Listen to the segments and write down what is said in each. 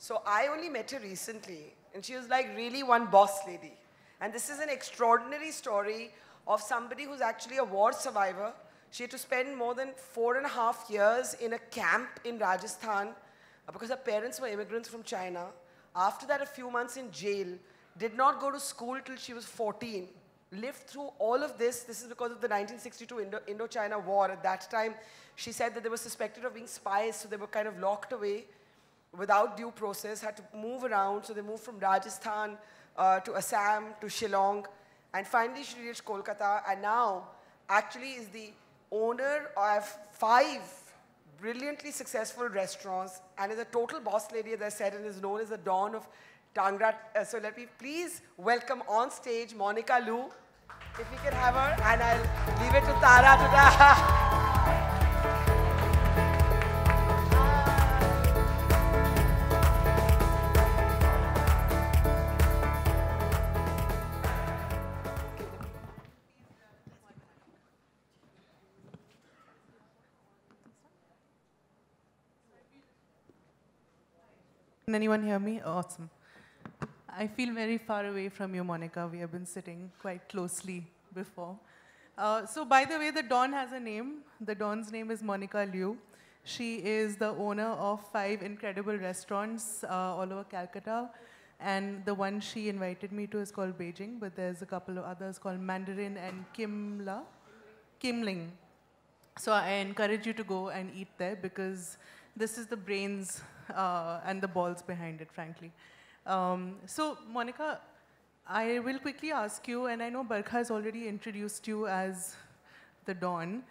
So I only met her recently, and she was like really one boss lady. And this is an extraordinary story of somebody who's actually a war survivor. She had to spend more than 4.5 years in a camp in Rajasthan because her parents were immigrants from China. After that, a few months in jail, did not go to school till she was 14. Lived through all of this. This is because of the 1962 Indo-China War. At that time, she said that they were suspected of being spies, so they were kind of locked away without due process, had to move around. So they moved from Rajasthan to Assam, to Shillong. And finally, she reached Kolkata, and now actually is the owner of 5 brilliantly successful restaurants and is a total boss lady, as I said, and is known as the Dawn of Tangra. So let me please welcome on stage Monica Liu. If we can have her, and I'll leave it to Tara to that. Can anyone hear me? Awesome. I feel very far away from you, Monica. We have been sitting quite closely before. So by the way, the Dawn has a name. The Dawn's name is Monica Liu. She is the owner of 5 incredible restaurants all over Calcutta. And the one she invited me to is called Beijing, but there's a couple of others called Mandarin and Kimla. Kim Ling. So I encourage you to go and eat there, because this is the brains and the balls behind it, frankly. So Monica, I will quickly ask you, and I know Barkha has already introduced you as the Dawn,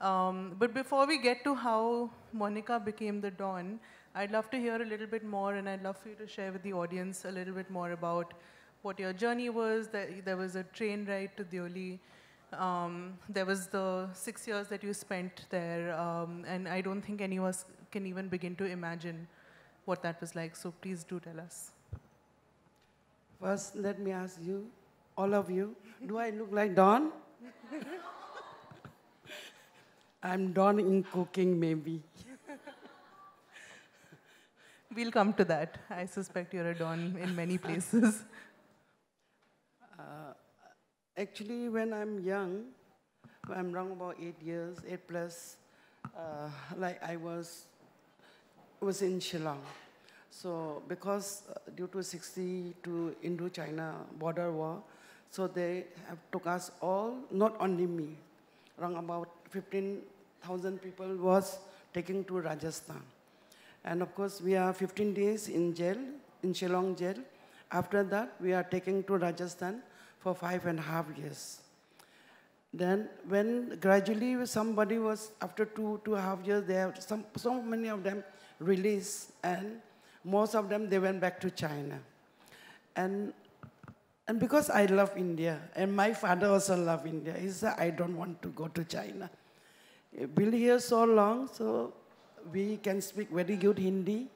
but before we get to how Monica became the Dawn, I'd love to hear a little bit more, and I'd love for you to share with the audience a little bit more about what your journey was. There was a train ride to Deoli. There was the 6 years that you spent there, and I don't think any of us can even begin to imagine what that was like. So please do tell us. First, let me ask you, all of you, do I look like Dawn? I'm Dawn in cooking, maybe. We'll come to that. I suspect you're a Dawn in many places. Actually, when I'm young, I'm around about 8 years, 8 plus, like I was in Shillong. So because due to 62 Indo-China border war, so they have took us all, not only me, around about 15,000 people was taken to Rajasthan. And of course, we are 15 days in jail, in Shillong jail. After that, we are taken to Rajasthan for 5.5 years. Then when gradually somebody was, after 2.5 years, they have so many of them released, and most of them, they went back to China. And because I love India, and my father also loved India, he said, I don't want to go to China. We've been here so long, so we can speak very good Hindi,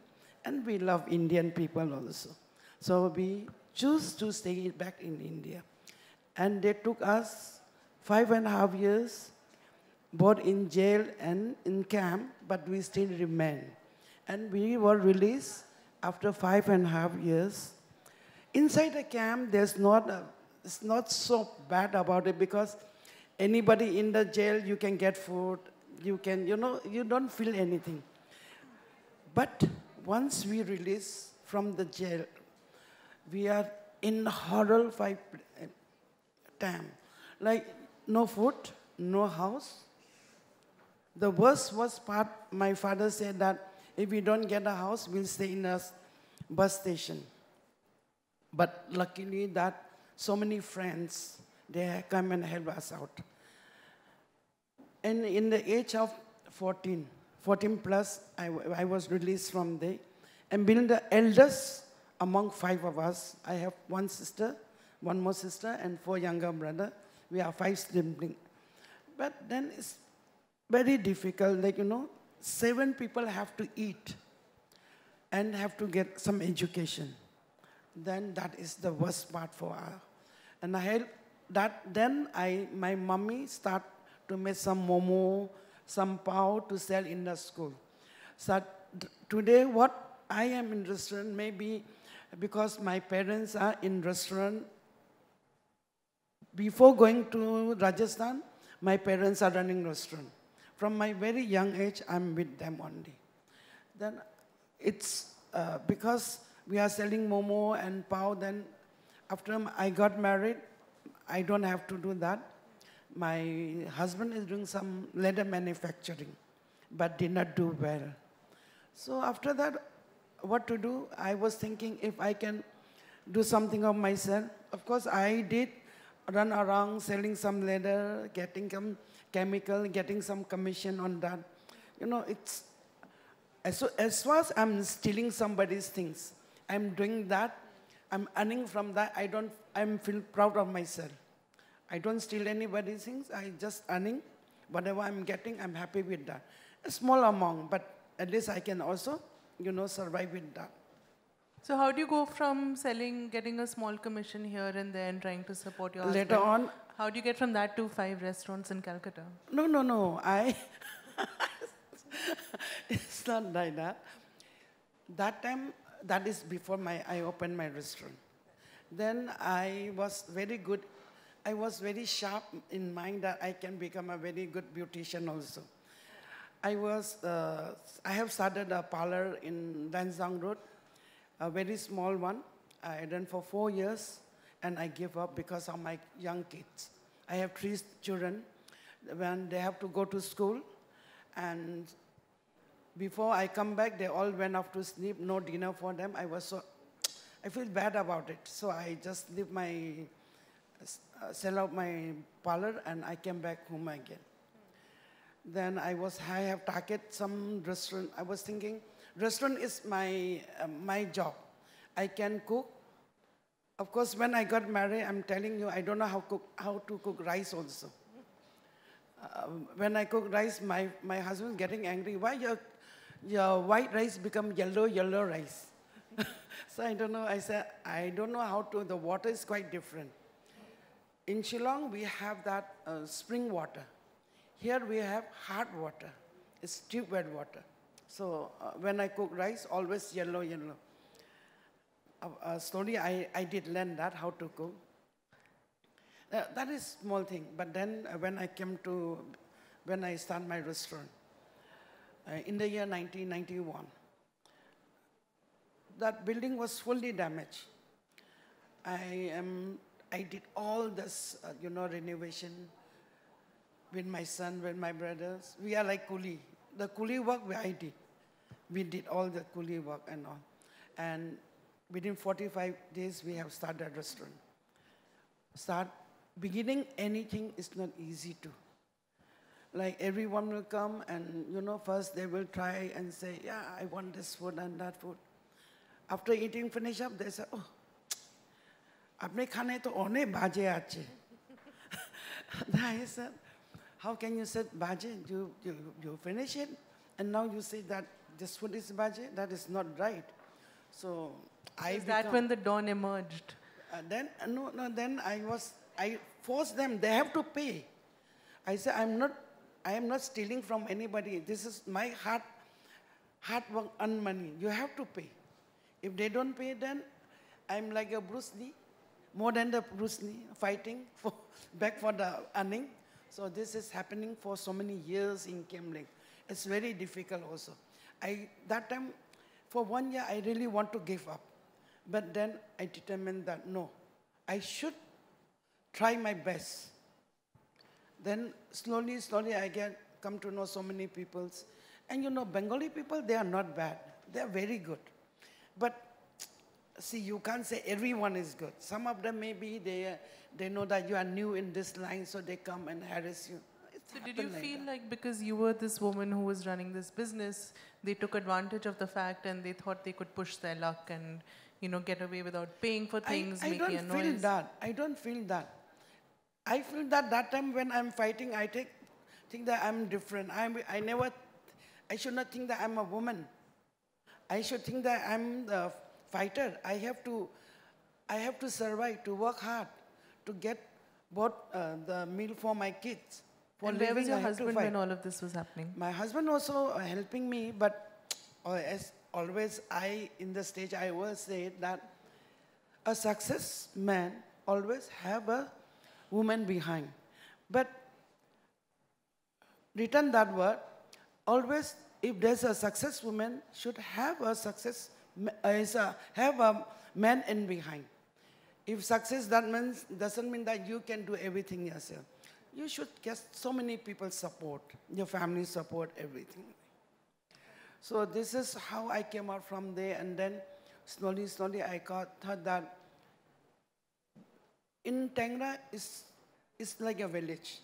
and we love Indian people also. So we choose to stay back in India. And they took us 5.5 years, both in jail and in camp, but we still remained. And we were released after 5.5 years. Inside the camp, there's not a, it's not so bad about it, because anybody in the jail, you can get food, you can, you know, you don't feel anything. But once we release from the jail, we are in horrified time. Like, no food, no house. The worst was part, my father said that if we don't get a house, we'll stay in a bus station. But luckily that so many friends, they come and help us out. And in the age of 14 plus, I was released from there. And being the eldest among 5 of us, I have one sister, one more sister, and 4 younger brothers. We are 5 siblings. But then it's very difficult, like, you know, 7 people have to eat and have to get some education. Then that is the worst part for her. And I help that, then my mommy start to make some momo, some pao to sell in the school. So today what I am in restaurant, maybe because my parents are in restaurant. Before going to Rajasthan, my parents are running restaurant. From my very young age, I'm with them only. Then it's because we are selling momo and pao, then after I got married, I don't have to do that. My husband is doing some leather manufacturing, but did not do well. So after that, what to do? I was thinking if I can do something of myself. Of course, I did run around selling some leather, getting some chemical, getting some commission on that. You know, it's, as far as I'm stealing somebody's things, I'm doing that, I'm earning from that, I feel proud of myself. I don't steal anybody's things, I just earning. Whatever I'm getting, I'm happy with that. A small amount, but at least I can also, you know, survive with that. So how do you go from selling, getting a small commission here and there and trying to support your husband? Later on. How do you get from that to 5 restaurants in Calcutta? No, no, no. It's not like that. That time, that is before I opened my restaurant. Then I was very good. I was very sharp in mind that I can become a very good beautician also. I have started a parlor in Van Zhang Road, a very small one. I ran for 4 years and I gave up because of my young kids. I have 3 children when they have to go to school, and before I come back, they all went off to sleep, no dinner for them. I feel bad about it. So I just sell out my parlor and I came back home again. Then I have targeted some restaurant. I was thinking, restaurant is my job. I can cook. Of course, when I got married, I'm telling you, I don't know how to cook rice also. When I cook rice, my husband's getting angry. Why your white rice become yellow rice? So I don't know. I said, I don't know how to, the water is quite different. In Shillong, we have that spring water. Here we have hard water. It's tube wet water. So when I cook rice, always yellow. Slowly I did learn that, how to cook. That is small thing. But then when I start my restaurant, in the year 1991, that building was fully damaged. I did all this, you know, renovation with my son, with my brothers. We are like coolie. The coolie work I did. We did all the coolie work and all. And within 45 days, we have started a restaurant. Beginning anything is not easy to. Like everyone will come and, you know, first they will try and say, yeah, I want this food and that food. After eating finish up, they say, oh, apne khane to one bhaje aache. I said, how can you say bhaje? You finish it, and now you say that this food is bhaje? That is not right. So is that when the dawn emerged? Then I forced them. They have to pay. I said, I am not stealing from anybody. This is my hard work and money. You have to pay. If they don't pay, then I'm like a Bruce Lee, more than the Bruce Lee, fighting back for the earning. So this is happening for so many years in Kim Ling. It's very difficult also. That time, for 1 year, I really want to give up. But then I determined that, no, I should try my best. Then slowly, I come to know so many people. And you know, Bengali people, they are not bad. They are very good. But see, you can't say everyone is good. Some of them maybe they know that you are new in this line, so they come and harass you. So did you feel like because you were this woman who was running this business, they took advantage of the fact and they thought they could push their luck and, you know, get away without paying for things, making a noise? I don't feel that. I don't feel that. I feel that that time when I'm fighting, I think that I'm different. I should not think that I'm a woman. I should think that I'm the fighter. I have to survive, to work hard, to get the meal for my kids. And where was your husband when all of this was happening? My husband also helping me, but always in the stage, I will say that a success man always have a woman behind. But return that word, always if there's a success woman, should have a success, have a man in behind. If success, that means, doesn't mean that you can do everything yourself. You should get so many people's support, your family support, everything. So this is how I came out from there, and then slowly, slowly I thought that in Tengra, it's like a village.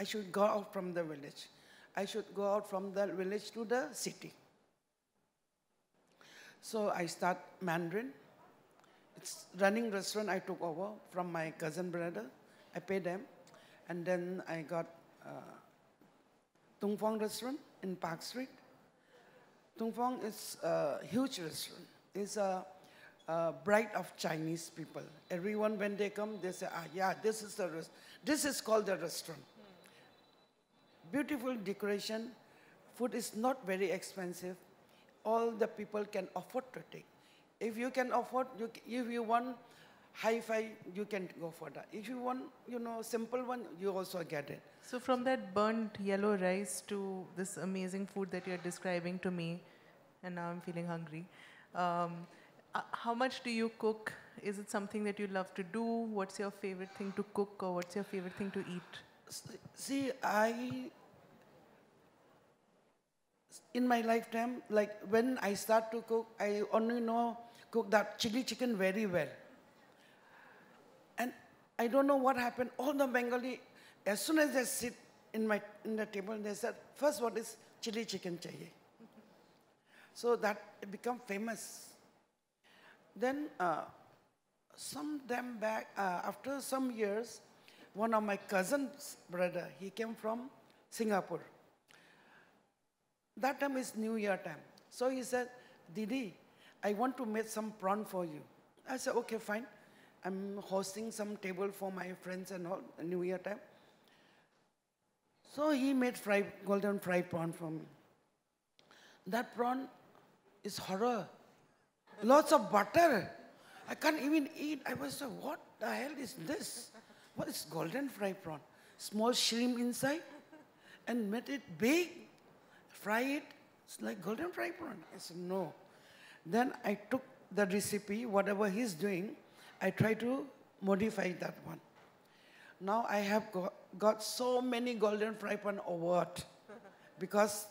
I should go out from the village. I should go out from the village to the city. So I start Mandarin. It's running restaurant I took over from my cousin brother. I paid them. And then I got Tung Fong restaurant in Park Street. Tung Fong is a huge restaurant. It's a bride of Chinese people. Everyone, when they come, they say, ah, yeah, this is the restaurant. This is called the restaurant. Beautiful decoration. Food is not very expensive. All the people can afford to take. If you can afford, if you want hi-fi, you can go for that. If you want, you know, simple one, you also get it. So from that burnt yellow rice to this amazing food that you're describing to me, and now I'm feeling hungry, how much do you cook? Is it something that you love to do? What's your favorite thing to cook, or what's your favorite thing to eat? See, in my lifetime, like when I start to cook, I only know cook that chili chicken very well. And I don't know what happened. All the Bengali, as soon as they sit in the table, they said, first what is chili chicken chahiye. So that it become famous. Then some time back, after some years, one of my cousin's brother, he came from Singapore. That time is New Year time. So he said, Didi, I want to make some prawn for you. I said, okay, fine. I'm hosting some table for my friends and all, New Year time. So he made golden fried prawn for me. That prawn is horror. Lots of butter. I can't even eat. I was like, what the hell is this? What is golden fried prawn? Small shrimp inside and made it big. Fry it, it's like golden fried prawn. I said, no. Then I took the recipe, whatever he's doing, I try to modify that one. Now I have got so many golden fried prawn award because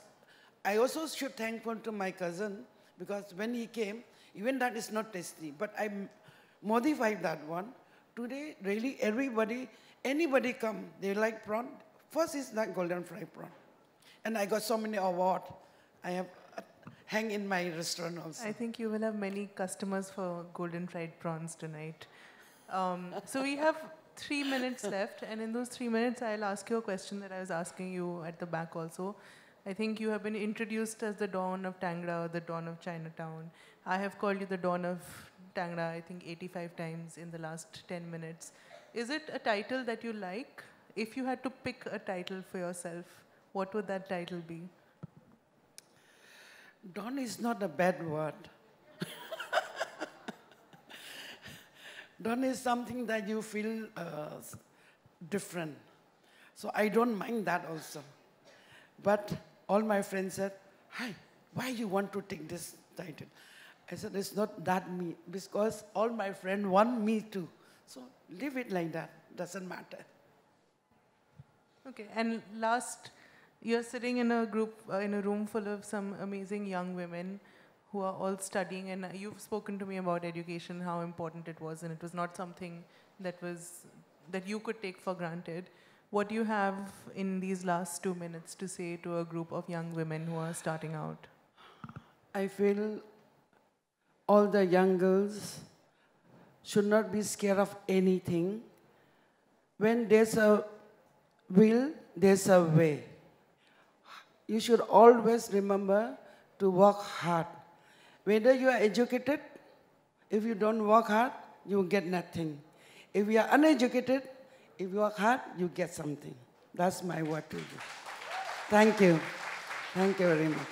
I also should thankful to my cousin because when he came, even that is not tasty, but I modified that one. Today, really everybody, anybody come, they like prawn. First is that golden fried prawn. And I got so many awards. I have hang in my restaurant also. I think you will have many customers for golden fried prawns tonight. So we have 3 minutes left. And in those 3 minutes, I'll ask you a question that I was asking you at the back also. I think you have been introduced as the dawn of Tangra, or the dawn of Chinatown. I have called you the dawn of Tangra, I think, 85 times in the last 10 minutes. Is it a title that you like? If you had to pick a title for yourself, what would that title be? Dawn is not a bad word. Dawn is something that you feel different. So I don't mind that also. But all my friends said, hi, why you want to take this title? I said, it's not that me, because all my friends want me to. So leave it like that, doesn't matter. Okay, and last, you're sitting in a group, in a room full of some amazing young women who are all studying, and you've spoken to me about education, how important it was, and it was not something that was, that you could take for granted. What do you have in these last 2 minutes to say to a group of young women who are starting out? I feel all the young girls should not be scared of anything. When there's a will, there's a way. You should always remember to work hard. Whether you are educated, if you don't work hard, you get nothing. If you are uneducated, if you work hard, you get something. That's my word to you. Thank you. Thank you very much.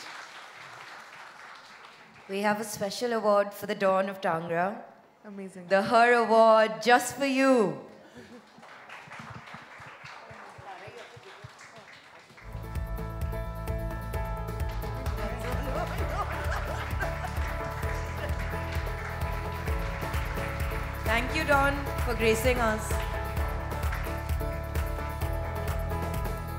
We have a special award for the dawn of Tangra. Amazing. The Her Award, just for you. Thank you, Don, for gracing us.